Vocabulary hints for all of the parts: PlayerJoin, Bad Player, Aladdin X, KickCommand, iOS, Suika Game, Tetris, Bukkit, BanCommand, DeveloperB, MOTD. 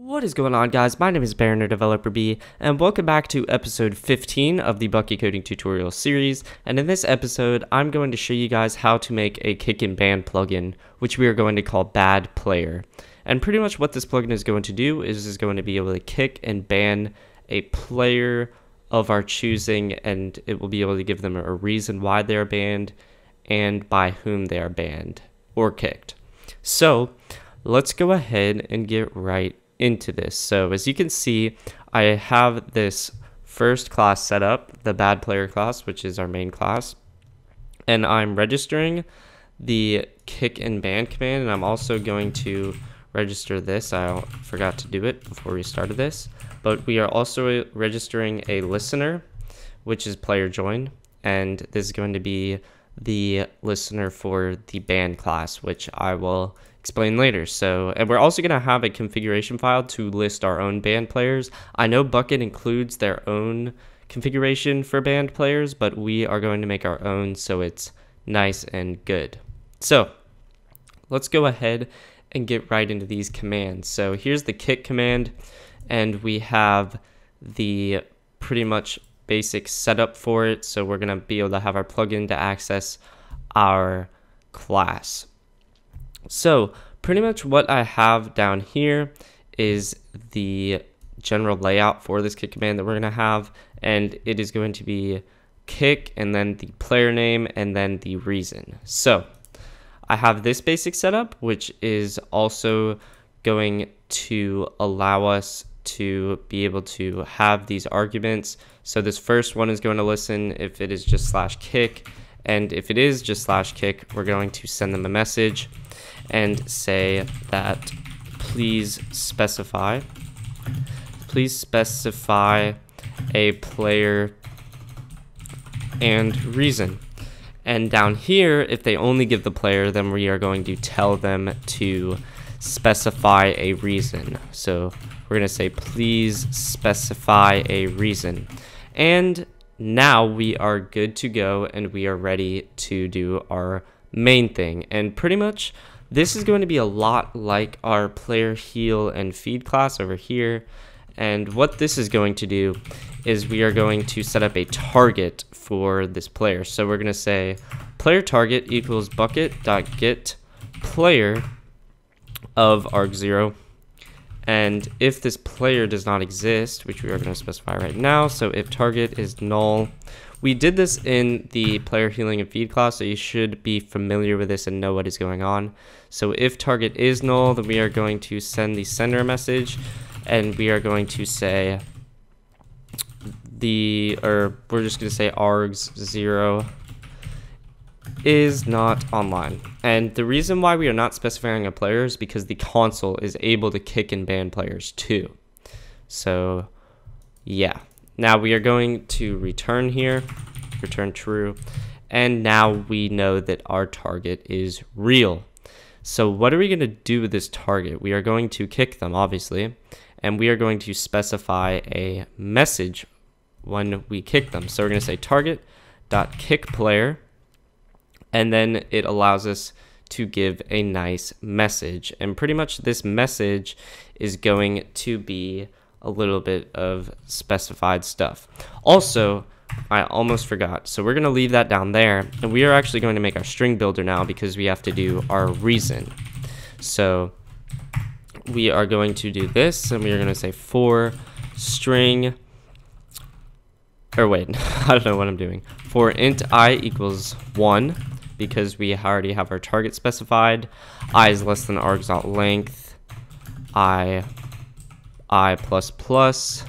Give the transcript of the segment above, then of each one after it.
What is going on, guys? My name is Baron, or Developer B, and welcome back to episode 15 of the Bukkit coding tutorial series. And in this episode, I'm going to show you guys how to make a kick and ban plugin, which we are going to call Bad Player. And pretty much what this plugin is going to do is going to be able to kick and ban a player of our choosing, and it will be able to give them a reason why they are banned and by whom they are banned or kicked. So let's go ahead and get right into this. So as you can see, I have this first class set up, the Bad Player class, which is our main class, and I'm registering the kick and ban command, and I'm also going to register this. I forgot to do it before we started this, but we are also registering a listener, which is player join, and this is going to be the listener for the ban class, which I will explain later. So, and we're also going to have a configuration file to list our own banned players. I know Bukkit includes their own configuration for banned players, but we are going to make our own so it's nice and good. So let's go ahead and get right into these commands. So here's the kick command, and we have the pretty much basic setup for it. So we're going to be able to have our plugin to access our class. So pretty much what I have down here is the general layout for this kick command that we're going to have, and it is going to be kick and then the player name and then the reason. So I have this basic setup, which is also going to allow us to be able to have these arguments. So this first one is going to listen if it is just /kick, and if it is just /kick, we're going to send them a message and say that please specify a player and reason. And down here, if they only give the player, then we are going to tell them to specify a reason. So we're going to say please specify a reason, and now we are good to go, and we are ready to do our main thing. And pretty much this is going to be a lot like our player heal and feed class over here, and what this is going to do is we are going to set up a target for this player. So we're going to say player target equals Bukkit.get player of arg0, and if this player does not exist, which we are going to specify right now, so if target is null. We did this in the player healing and feed class, so you should be familiar with this and know what is going on. So if target is null, then we are going to send the sender a message, and we are going to say we're just going to say arg0 is not online. And the reason why we are not specifying a player is because the console is able to kick and ban players too. So yeah, now we are going to return here, return true, and now we know that our target is real. So what are we going to do with this target? We are going to kick them, obviously, and we are going to specify a message when we kick them. So we're going to say target.kickPlayer, and then it allows us to give a nice message. And pretty much this message is going to be a little bit of specified stuff. Also, I almost forgot, so we're going to leave that down there, and we are actually going to make our string builder now because we have to do our reason. So we are going to do this, and we are going to say for string, or wait, I don't know what I'm doing, for int I equals 1, because we already have our target specified. I is less than args.length, I plus plus,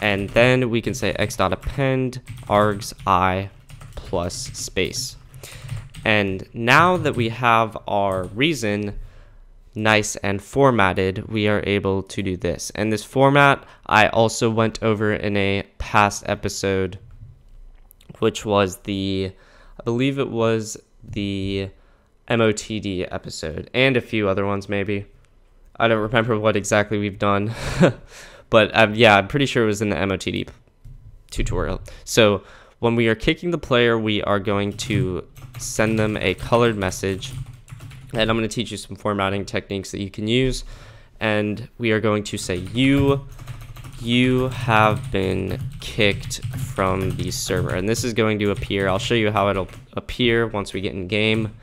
and then we can say x.append args I plus space. And now that we have our reason nice and formatted, we are able to do this. And this format I also went over in a past episode, which was the, I believe it was the MOTD episode, and a few other ones maybe. I don't remember what exactly we've done, but yeah, I'm pretty sure it was in the MOTD tutorial. So when we are kicking the player, we are going to send them a colored message, and I'm going to teach you some formatting techniques that you can use. and we are going to say you have been kicked from the server, and this is going to appear. I'll show you how it'll appear once we get in game,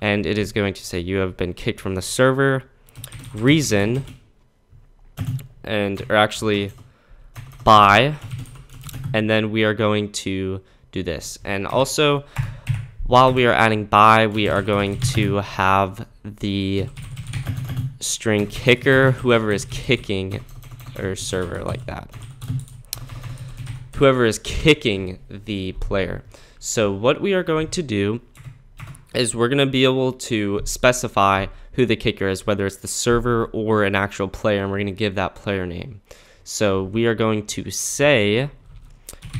and it is going to say you have been kicked from the server. Reason, and or actually by, and then we are going to do this. And also, while we are adding by, we are going to have the string kicker, whoever is kicking, or server like that, whoever is kicking the player. So what we are going to do is we're going to be able to specify who the kicker is, whether it's the server or an actual player, and we're going to give that player name. So we are going to say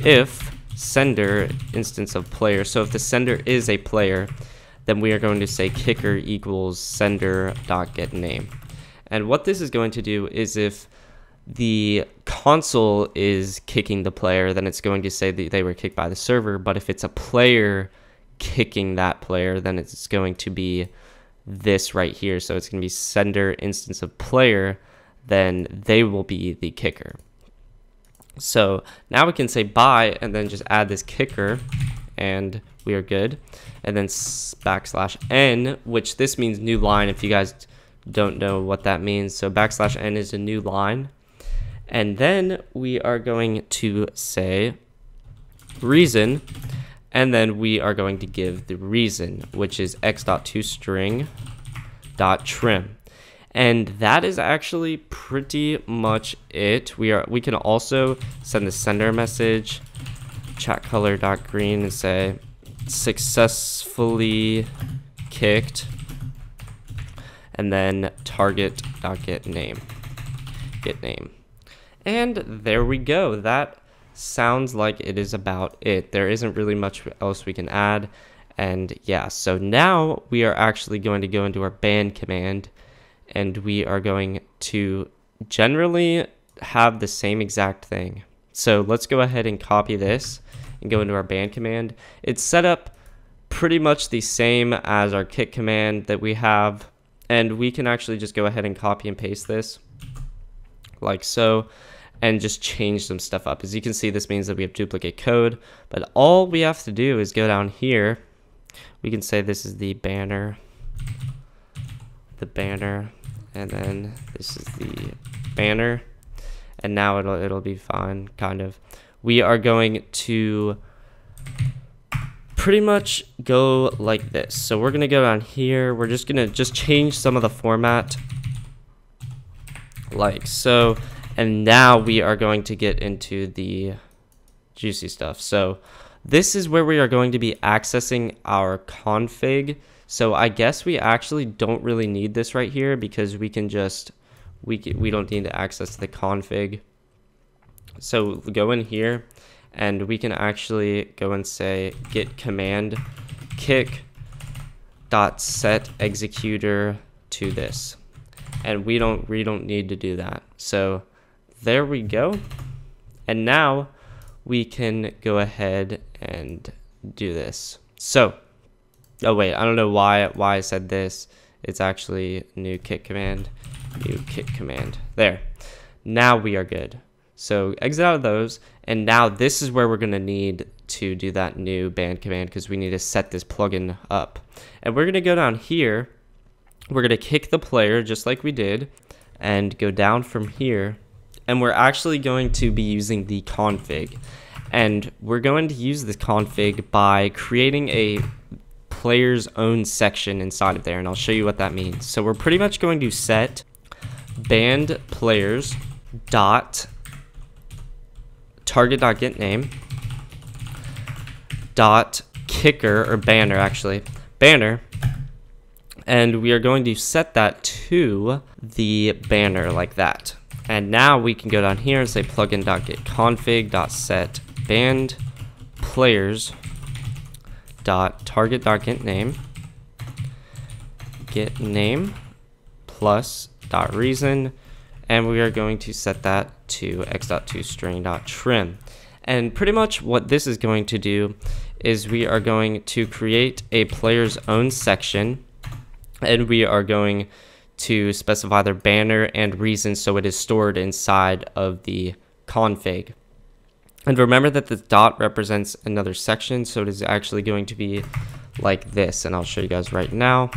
if sender instance of player. So if the sender is a player, then we are going to say kicker equals sender dot get name. And what this is going to do is if the console is kicking the player, then it's going to say that they were kicked by the server. But if it's a player kicking that player, then it's going to be this right here. So it's going to be sender instance of player, then they will be the kicker. So now we can say by and then just add this kicker, and we are good. And then \n, which this means new line if you guys don't know what that means. So \n is a new line. And then we are going to say reason, and then we are going to give the reason, which is x.toString.trim. And that is actually pretty much it. We can also send the sender message, chatColor.green, and say successfully kicked, and then target.getName, get name. And there we go. That sounds like it is about it. There isn't really much else we can add. And yeah, so now we are actually going to go into our ban command, and we are going to generally have the same exact thing. So let's go ahead and copy this and go into our ban command. It's set up pretty much the same as our kick command that we have, and we can actually just go ahead and copy and paste this like so, and just change some stuff up. As you can see, this means that we have duplicate code, but all we have to do is go down here. We can say this is the banner, and then this is the banner, and now it'll be fine, kind of. We are going to pretty much go like this. So we're gonna go down here. We're just gonna change some of the format like so. And now we are going to get into the juicy stuff. So this is where we are going to be accessing our config. So I guess we actually don't really need this right here, because we can just, we don't need to access the config. So go in here, and we can actually go and say git command kick.set executor to this. And we don't need to do that. So there we go. And now we can go ahead and do this. So, oh wait, I don't know why I said this. It's actually new kick command. There, now we are good. So exit out of those. And now this is where we're gonna need to do that new ban command, because we need to set this plugin up. And we're gonna go down here. We're gonna kick the player just like we did, and go down from here, and we're actually going to be using the config. And we're going to use this config by creating a player's own section inside of there, and I'll show you what that means. So we're pretty much going to set banned players dot target dot get name dot kicker, or banner actually, banner, and we are going to set that to the banner like that. And now we can go down here and say plugin.getConfig.set banned players dot target dot get name plus dot reason, and we are going to set that to x.toString.trim. And pretty much what this is going to do is we are going to create a player's own section, and we are going to specify their banner and reason so it is stored inside of the config. And remember that the dot represents another section, so it is actually going to be like this, and I'll show you guys right now.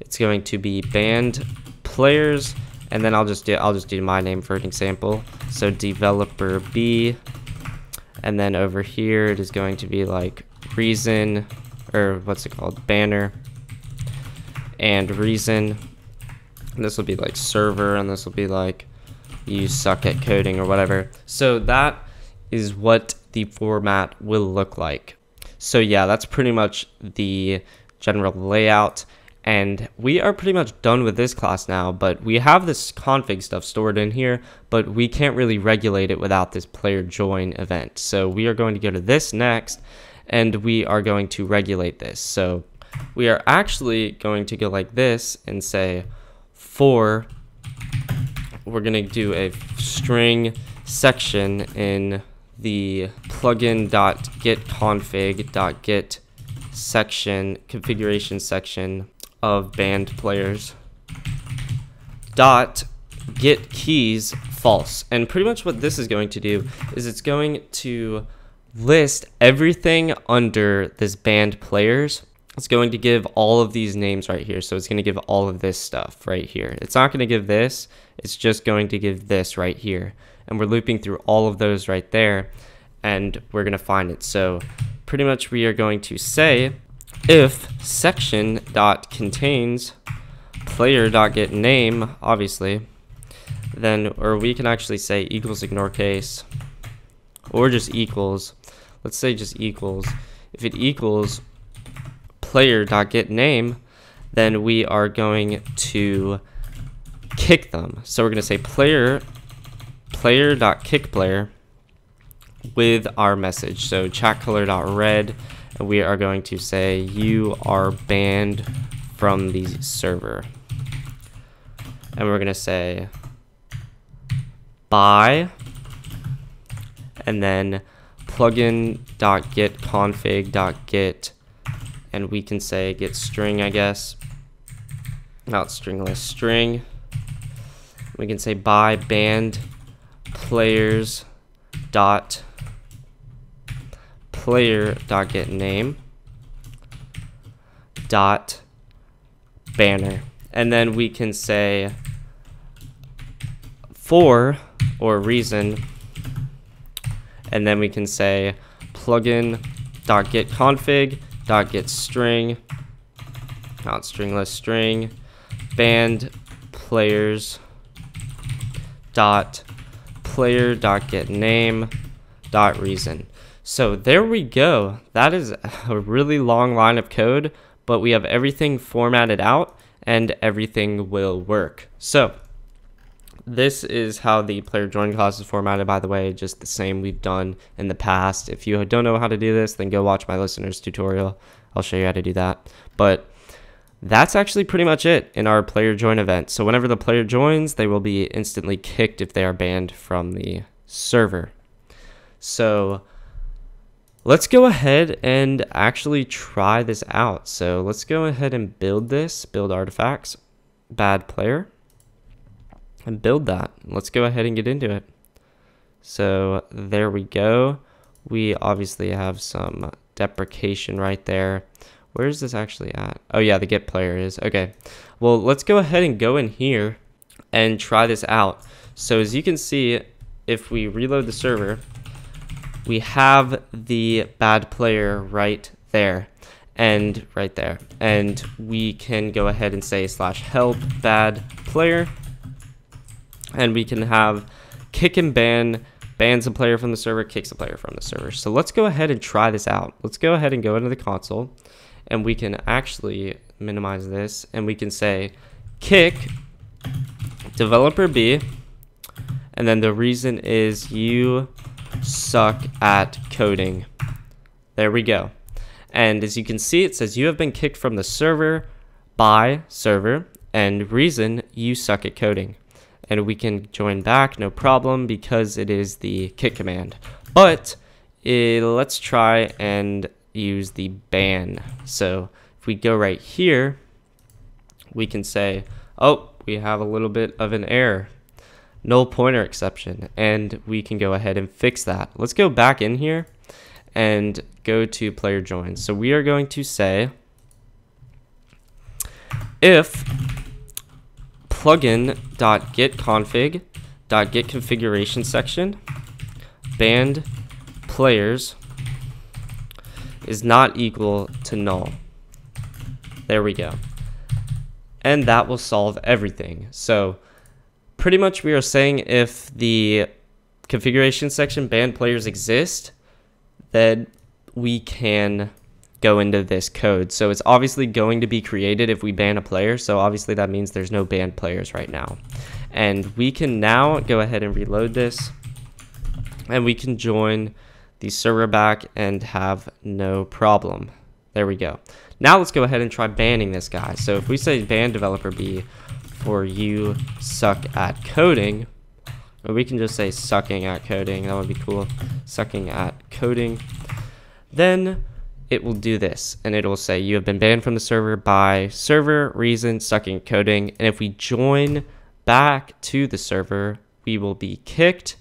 It's going to be banned players, and then I'll just do my name for an example. So developer B, and then over here it is going to be like reason, or what's it called, banner and reason. And this will be like server, and this will be like you suck at coding or whatever. So that is what the format will look like. So yeah, that's pretty much the general layout, and we are pretty much done with this class now, but we have this config stuff stored in here, but we can't really regulate it without this player join event. So we are going to go to this next, and we are going to regulate this. So we are actually going to go like this and say for, we're gonna do a string section in the plugin.getConfig.get section, configuration section of banned players dot get keys false. And pretty much what this is going to do is it's going to list everything under this banned players. It's going to give all of these names right here. So it's going to give all of this stuff right here. It's not going to give this. It's just going to give this right here. And we're looping through all of those right there, and we're going to find it. So pretty much we are going to say if section.contains player.getName, obviously, then, or we can actually say equals ignore case, or just equals. Let's say just equals. If it equals player.getName, then we are going to kick them. So we're going to say player.kickPlayer with our message. So chatColor.red, and we are going to say you are banned from the server. And we're going to say by, and then plugin.getConfig.get, and we can say get string, I guess, not stringless, string. We can say by banned players dot player.getName dot banner, and then we can say for or reason, and then we can say plugin.getConfig.getString, not stringless, string banned players dot player.getName.reason. So there we go. That is a really long line of code, but we have everything formatted out and everything will work. So this is how the player join class is formatted, by the way, just the same we've done in the past. If you don't know how to do this, then go watch my listener's tutorial. I'll show you how to do that. But that's actually pretty much it in our player join event. So whenever the player joins, they will be instantly kicked if they are banned from the server. So let's go ahead and actually try this out. So let's go ahead and build this, build artifacts, bad player, and build that. Let's go ahead and get into it. So there we go. We obviously have some deprecation right there. Where is this actually at? Oh yeah, the get player is. Okay, well, let's go ahead and go in here and try this out. So as you can see, if we reload the server, we have the bad player right there and right there. And we can go ahead and say /help bad player. And we can have kick and ban, bans a player from the server, kicks a player from the server. So let's go ahead and try this out. Let's go ahead and go into the console. And we can actually minimize this, and we can say kick developer B, and then the reason is you suck at coding. There we go. And as you can see, it says you have been kicked from the server by server, and reason you suck at coding. And we can join back, no problem, because it is the kick command. But let's try and use the ban. So if we go right here, we can say, oh, we have a little bit of an error, null pointer exception, and we can go ahead and fix that. Let's go back in here and go to player joins. So we are going to say if plugin.getconfig.get configuration section banned players is not equal to null. There we go. And that will solve everything. So pretty much we are saying if the configuration section banned players exist, then we can go into this code. So it's obviously going to be created if we ban a player. So obviously that means there's no banned players right now. And we can now go ahead and reload this, and we can join the server back and have no problem. There we go. Now let's go ahead and try banning this guy. So if we say ban developer B for you suck at coding, or we can just say sucking at coding, that would be cool, sucking at coding, then it will do this, and it will say you have been banned from the server by server reason sucking at coding. And if we join back to the server, we will be kicked.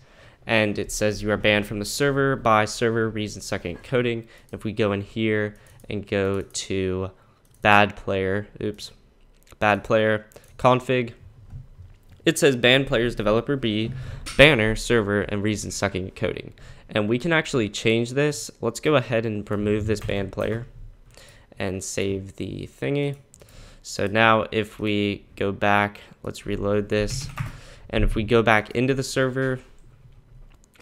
And it says you are banned from the server by server reason sucking at coding. If we go in here and go to bad player, bad player config, it says ban players developer B, banner, server, and reason sucking at coding. And we can actually change this. Let's go ahead and remove this ban player and save the thingy. So now if we go back, let's reload this. And if we go back into the server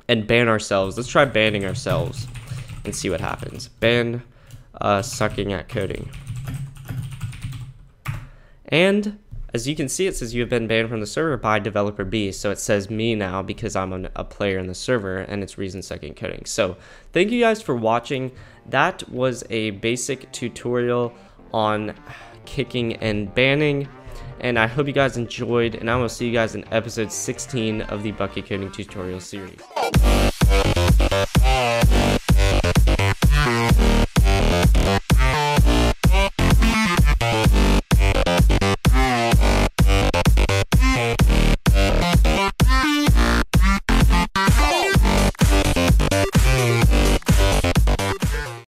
and ban ourselves, let's try banning ourselves and see what happens. Ban sucking at coding. And as you can see, it says you have been banned from the server by developer B. So it says me now because I'm a player in the server, and it's reason sucking coding. So thank you guys for watching. That was a basic tutorial on kicking and banning. And I hope you guys enjoyed, and I will see you guys in episode 16 of the Bukkit Coding Tutorial Series.